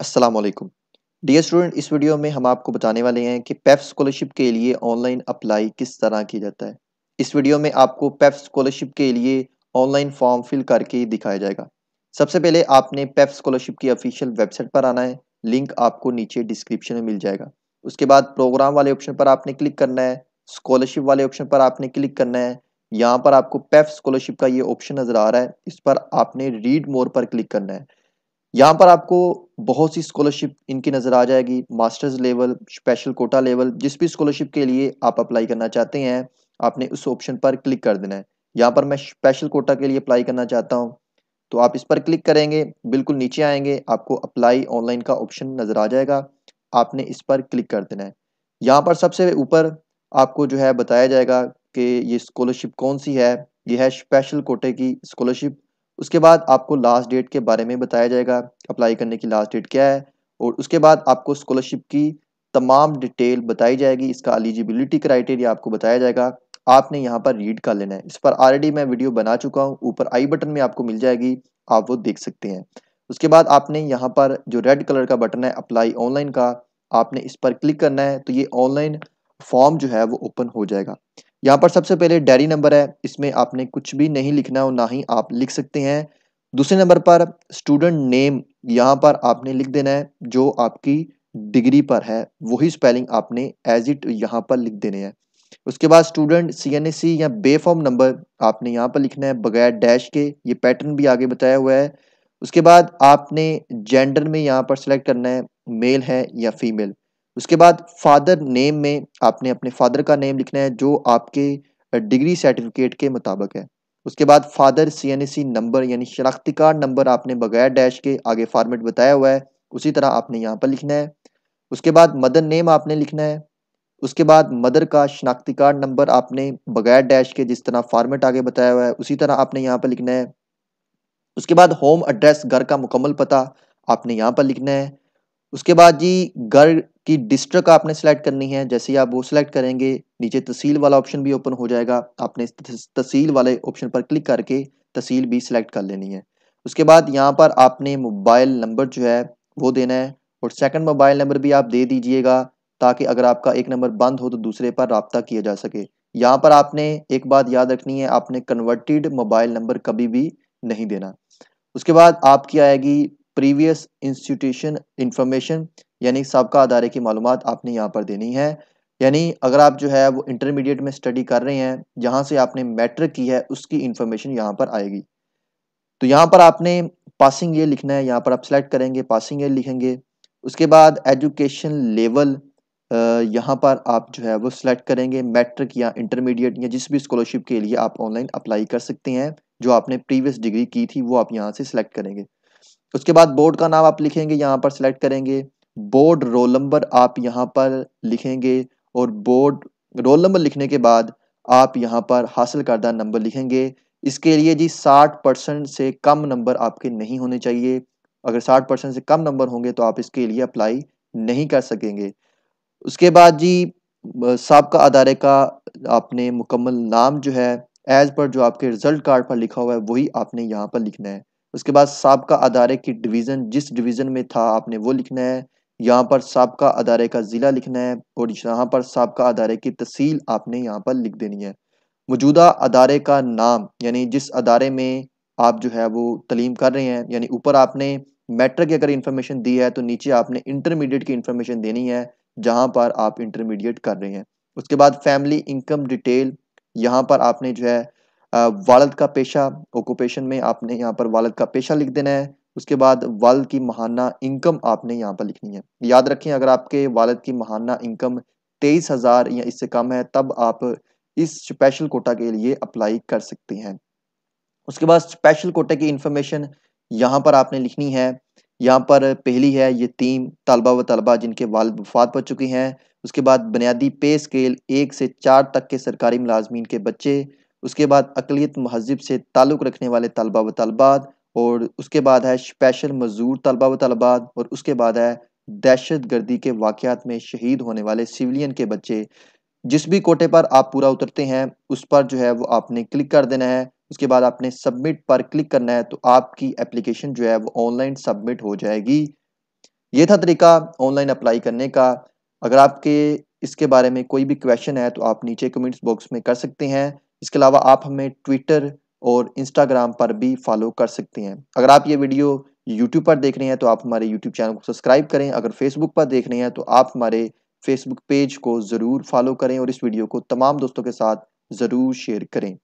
अस्सलाम वालेकुम dear student, इस वीडियो में हम आपको बताने वाले हैं कि पेफ स्कॉलरशिप के लिए ऑनलाइन अप्लाई किस तरह किया जाता है। इस वीडियो में आपको पेफ स्कॉलरशिप के लिए ऑनलाइन फॉर्म फिल करके दिखाया जाएगा। सबसे पहले आपने पेफ स्कॉलरशिप की ऑफिशियल वेबसाइट पर आना है, लिंक आपको नीचे डिस्क्रिप्शन में मिल जाएगा। उसके बाद प्रोग्राम वाले ऑप्शन पर आपने क्लिक करना है, स्कॉलरशिप वाले ऑप्शन पर आपने क्लिक करना है। यहाँ पर आपको पेफ स्कॉलरशिप का ये ऑप्शन नज़र आ रहा है, इस पर आपने रीड मोर पर क्लिक करना है। यहाँ पर आपको बहुत सी स्कॉलरशिप इनकी नज़र आ जाएगी, masters level, special quota level, जिस भी स्कॉलरशिप के लिए आप अप्लाई करना चाहते हैं आपने उस ऑप्शन पर क्लिक कर देना है। यहाँ पर मैं स्पेशल कोटा के लिए अप्लाई करना चाहता हूँ तो आप इस पर क्लिक करेंगे, बिल्कुल नीचे आएंगे, आपको अप्लाई ऑनलाइन का ऑप्शन नज़र आ जाएगा, आपने इस पर क्लिक कर देना है। यहाँ पर सबसे ऊपर आपको जो है बताया जाएगा कि ये स्कॉलरशिप कौन सी है, ये है स्पेशल कोटे की स्कॉलरशिप। उसके बाद आपको लास्ट डेट के बारे में बताया जाएगा, अप्लाई करने की लास्ट डेट क्या है, और उसके बाद आपको स्कॉलरशिप की तमाम डिटेल बताई जाएगी, इसका एलिजिबिलिटी क्राइटेरिया आपको बताया जाएगा। आपने यहाँ पर रीड कर लेना है, इस पर ऑलरेडी मैं वीडियो बना चुका हूँ, ऊपर आई बटन में आपको मिल जाएगी, आप वो देख सकते हैं। उसके बाद आपने यहाँ पर जो रेड कलर का बटन है अप्लाई ऑनलाइन का, आपने इस पर क्लिक करना है तो ये ऑनलाइन फॉर्म जो है वो ओपन हो जाएगा। यहाँ पर सबसे पहले डायरी नंबर है, इसमें आपने कुछ भी नहीं लिखना और ना ही आप लिख सकते हैं। दूसरे नंबर पर स्टूडेंट नेम, यहाँ पर आपने लिख देना है जो आपकी डिग्री पर है, वही स्पेलिंग आपने एज इट यहाँ पर लिख देने हैं। उसके बाद स्टूडेंट CNAC या बेफॉर्म नंबर आपने यहाँ पर लिखना है बगैर डैश के, ये पैटर्न भी आगे बताया हुआ है। उसके बाद आपने जेंडर में यहाँ पर सिलेक्ट करना है मेल है या फीमेल। उसके बाद फादर नेम में आपने अपने फादर का नेम लिखना है जो आपके डिग्री सर्टिफिकेट के मुताबिक है। उसके बाद फादर CNAC नंबर यानी शनाख्ती कार्ड नंबर आपने बगैर डैश के, आगे फॉर्मेट बताया हुआ है, उसी तरह आपने यहाँ पर लिखना है। उसके बाद मदर नेम आपने लिखना है, उसके बाद मदर का शनाख्ती कार्ड नंबर आपने बगैर डैश के, जिस तरह फॉर्मेट आगे बताया हुआ है, उसी तरह आपने यहाँ पर लिखना है। उसके बाद होम एड्रेस, घर का मुकम्मल पता आपने यहाँ पर लिखना है। उसके बाद जी घर की डिस्ट्रिक्ट आपने सेलेक्ट करनी है, जैसे ही आप वो सिलेक्ट करेंगे नीचे तहसील वाला ऑप्शन भी ओपन हो जाएगा, आपने तहसील वाले ऑप्शन पर क्लिक करके तहसील भी सिलेक्ट कर लेनी है। उसके बाद यहाँ पर आपने मोबाइल नंबर जो है वो देना है, और सेकंड मोबाइल नंबर भी आप दे दीजिएगा ताकि अगर आपका एक नंबर बंद हो तो दूसरे पर रब्ता किया जा सके। यहाँ पर आपने एक बात याद रखनी है, आपने कन्वर्टेड मोबाइल नंबर कभी भी नहीं देना। उसके बाद आपकी आएगी प्रीवियस इंस्टीट्यूशन इंफॉर्मेशन यानी सबका अदारे की मालूमात आपने यहाँ पर देनी है, यानी अगर आप जो है वो इंटरमीडिएट में स्टडी कर रहे हैं, जहाँ से आपने मैट्रिक की है उसकी इंफॉर्मेशन यहाँ पर आएगी। तो यहाँ पर आपने पासिंग ईयर लिखना है, यहाँ पर आप सेलेक्ट करेंगे पासिंग ईयर लिखेंगे। उसके बाद एजुकेशन लेवल, यहाँ पर आप जो है वो सिलेक्ट करेंगे मैट्रिक या इंटरमीडिएट या जिस भी स्कॉलरशिप के लिए आप ऑनलाइन अप्लाई कर सकते हैं, जो आपने प्रीवियस डिग्री की थी वो आप यहाँ से सिलेक्ट करेंगे। उसके बाद बोर्ड का नाम आप लिखेंगे, यहाँ पर सिलेक्ट करेंगे। बोर्ड रोल नंबर आप यहाँ पर लिखेंगे, और बोर्ड रोल नंबर लिखने के बाद आप यहाँ पर हासिल करदा नंबर लिखेंगे। इसके लिए जी 60% से कम नंबर आपके नहीं होने चाहिए, अगर 60% से कम नंबर होंगे तो आप इसके लिए अप्लाई नहीं कर सकेंगे। उसके बाद जी साबका अदारे का आपने मुकम्मल नाम जो है एज पर जो आपके रिजल्ट कार्ड पर लिखा हुआ है वही आपने यहाँ पर लिखना है। उसके बाद साबका अदारे की डिवीज़न, जिस डिवीज़न में था आपने वो लिखना है। यहाँ पर साबका अदारे का ज़िला लिखना है, और यहाँ पर साबका अदारे की तहसील आपने यहाँ पर लिख देनी है। मौजूदा अदारे का नाम यानी जिस अदारे में आप जो है वो तलीम कर रहे हैं, यानी ऊपर आपने मैट्रिक की अगर इन्फॉर्मेशन दी है तो नीचे आपने इंटरमीडिएट की इन्फॉर्मेशन देनी है जहाँ पर आप इंटरमीडिएट कर रहे हैं। उसके बाद फैमिली इनकम डिटेल, यहाँ पर आपने जो है वालिद का पेशा ऑक्यूपेशन में आपने यहाँ पर वालिद का पेशा लिख देना है। उसके बाद वालिद की महाना इनकम आपने यहाँ पर लिखनी है। याद रखें अगर आपके वालिद की महाना इनकम 23,000 या इससे कम है तब आप इस स्पेशल कोटा के लिए अप्लाई कर सकते हैं। उसके बाद स्पेशल कोटे की इंफॉर्मेशन यहाँ पर आपने लिखनी है। यहाँ पर पहली है यतीम, तालबा व तालबा जिनके वालिद वफात पा चुके हैं। उसके बाद बुनियादी पे स्केल 1 से 4 तक के सरकारी मुलाजमीन के बच्चे। उसके बाद अकलियत महजब से ताल्लुक़ रखने वाले तलबा व तलबात, और उसके बाद है स्पेशल मजदूर तलबा व तलबात, और उसके बाद है दहशत गर्दी के वाक़यात में शहीद होने वाले सिविलियन के बच्चे। जिस भी कोटे पर आप पूरा उतरते हैं उस पर जो है वो आपने क्लिक कर देना है। उसके बाद आपने सबमिट पर क्लिक करना है तो आपकी एप्लीकेशन जो है वो ऑनलाइन सबमिट हो जाएगी। ये था तरीका ऑनलाइन अप्लाई करने का। अगर आपके इसके बारे में कोई भी क्वेश्चन है तो आप नीचे कमेंट्स बॉक्स में कर सकते हैं। इसके अलावा आप हमें ट्विटर और इंस्टाग्राम पर भी फॉलो कर सकते हैं। अगर आप ये वीडियो यूट्यूब पर देख रहे हैं तो आप हमारे यूट्यूब चैनल को सब्सक्राइब करें। अगर फेसबुक पर देख रहे हैं तो आप हमारे फेसबुक पेज को ज़रूर फॉलो करें और इस वीडियो को तमाम दोस्तों के साथ ज़रूर शेयर करें।